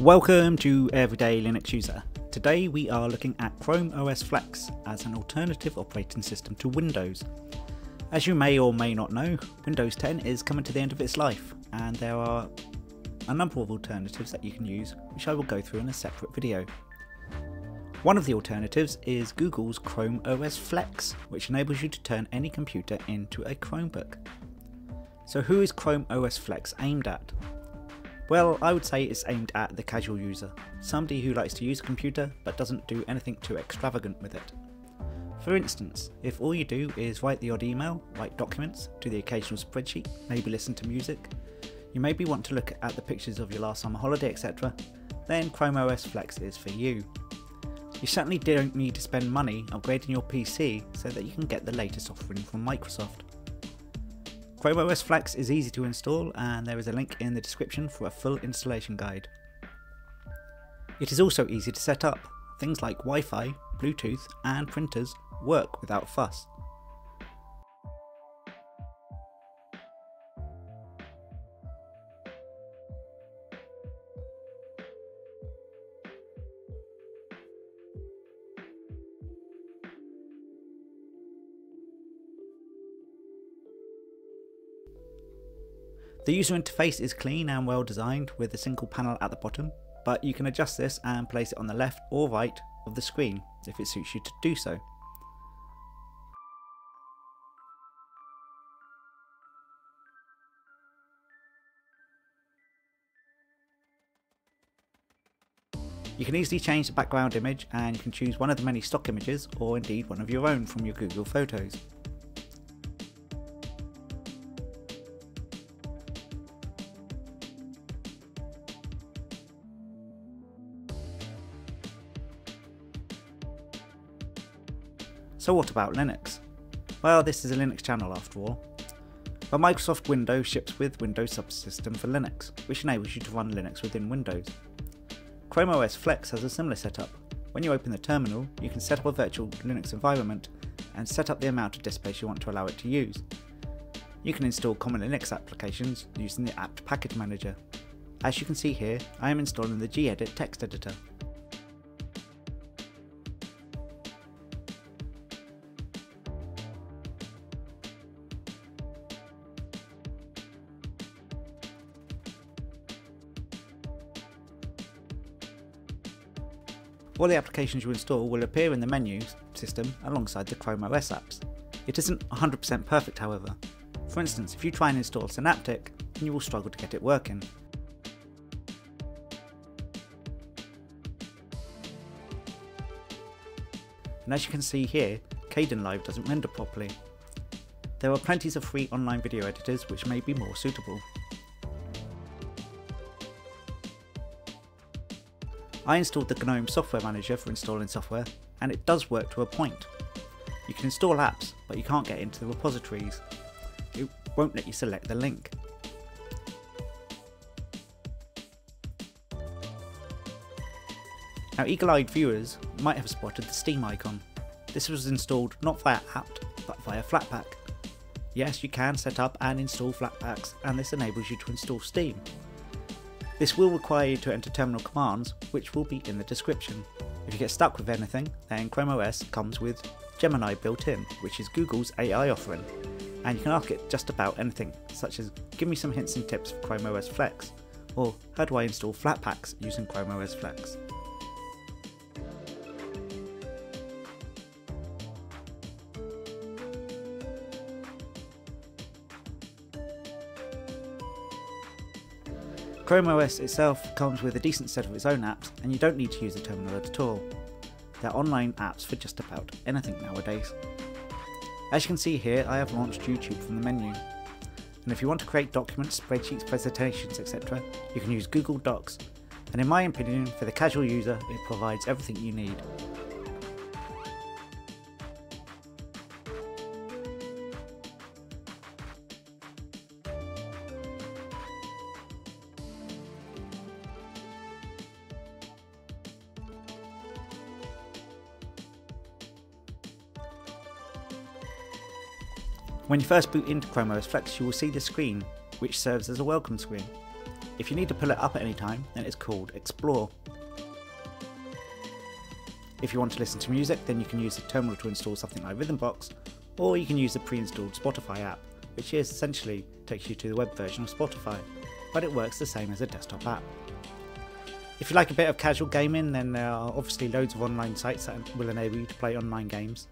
Welcome to Everyday Linux User. Today we are looking at Chrome OS Flex as an alternative operating system to Windows. As you may or may not know, Windows 10 is coming to the end of its life, and there are a number of alternatives that you can use, which I will go through in a separate video. One of the alternatives is Google's Chrome OS Flex, which enables you to turn any computer into a Chromebook. So who is Chrome OS Flex aimed at? Well, I would say it's aimed at the casual user, somebody who likes to use a computer but doesn't do anything too extravagant with it. For instance, if all you do is write the odd email, write documents, do the occasional spreadsheet, maybe listen to music, you maybe want to look at the pictures of your last summer holiday, etc., then Chrome OS Flex is for you. You certainly don't need to spend money upgrading your PC so that you can get the latest offering from Microsoft. Chrome OS Flex is easy to install, and there is a link in the description for a full installation guide. It is also easy to set up. Things like Wi-Fi, Bluetooth and printers work without fuss. The user interface is clean and well designed, with a single panel at the bottom, but you can adjust this and place it on the left or right of the screen if it suits you to do so. You can easily change the background image, and you can choose one of the many stock images or indeed one of your own from your Google Photos. So what about Linux? Well, this is a Linux channel after all. But Microsoft Windows ships with Windows Subsystem for Linux, which enables you to run Linux within Windows. Chrome OS Flex has a similar setup. When you open the terminal, you can set up a virtual Linux environment and set up the amount of disk space you want to allow it to use. You can install common Linux applications using the apt package manager. As you can see here, I am installing the gedit text editor. All the applications you install will appear in the menu system alongside the Chrome OS apps. It isn't 100% perfect, however. For instance, if you try and install Synaptic, then you will struggle to get it working. And as you can see here, Kdenlive doesn't render properly. There are plenty of free online video editors which may be more suitable. I installed the GNOME Software Manager for installing software, and it does work to a point. You can install apps, but you can't get into the repositories. It won't let you select the link. Now, eagle-eyed viewers might have spotted the Steam icon. This was installed not via apt, but via Flatpak. Yes, you can set up and install Flatpaks, and this enables you to install Steam. This will require you to enter terminal commands, which will be in the description. If you get stuck with anything, then Chrome OS comes with Gemini built in, which is Google's AI offering, and you can ask it just about anything, such as give me some hints and tips for Chrome OS Flex, or how do I install Flatpaks using Chrome OS Flex. Chrome OS itself comes with a decent set of its own apps, and you don't need to use a terminal at all. There are online apps for just about anything nowadays. As you can see here, I have launched YouTube from the menu. And if you want to create documents, spreadsheets, presentations, etc., you can use Google Docs. And in my opinion, for the casual user, it provides everything you need. When you first boot into Chrome OS Flex, you will see this screen, which serves as a welcome screen. If you need to pull it up at any time, then it's called Explore. If you want to listen to music, then you can use the terminal to install something like Rhythmbox, or you can use the pre-installed Spotify app, which is essentially takes you to the web version of Spotify, but it works the same as a desktop app. If you like a bit of casual gaming, then there are obviously loads of online sites that will enable you to play online games,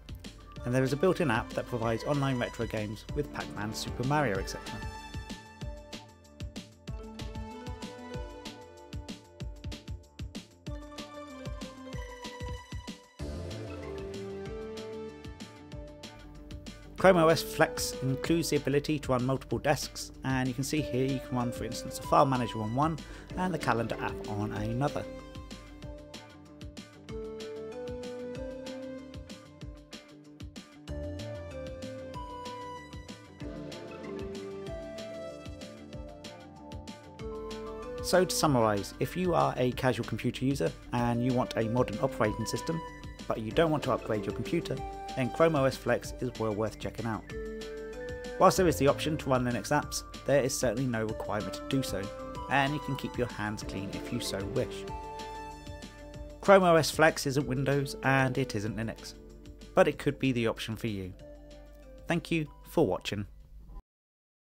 and there is a built-in app that provides online retro games with Pac-Man, Super Mario, etc. Chrome OS Flex includes the ability to run multiple desks, and you can see here you can run, for instance, the file manager on one and the calendar app on another. So to summarise, if you are a casual computer user and you want a modern operating system, but you don't want to upgrade your computer, then Chrome OS Flex is well worth checking out. Whilst there is the option to run Linux apps, there is certainly no requirement to do so, and you can keep your hands clean if you so wish. Chrome OS Flex isn't Windows and it isn't Linux, but it could be the option for you. Thank you for watching.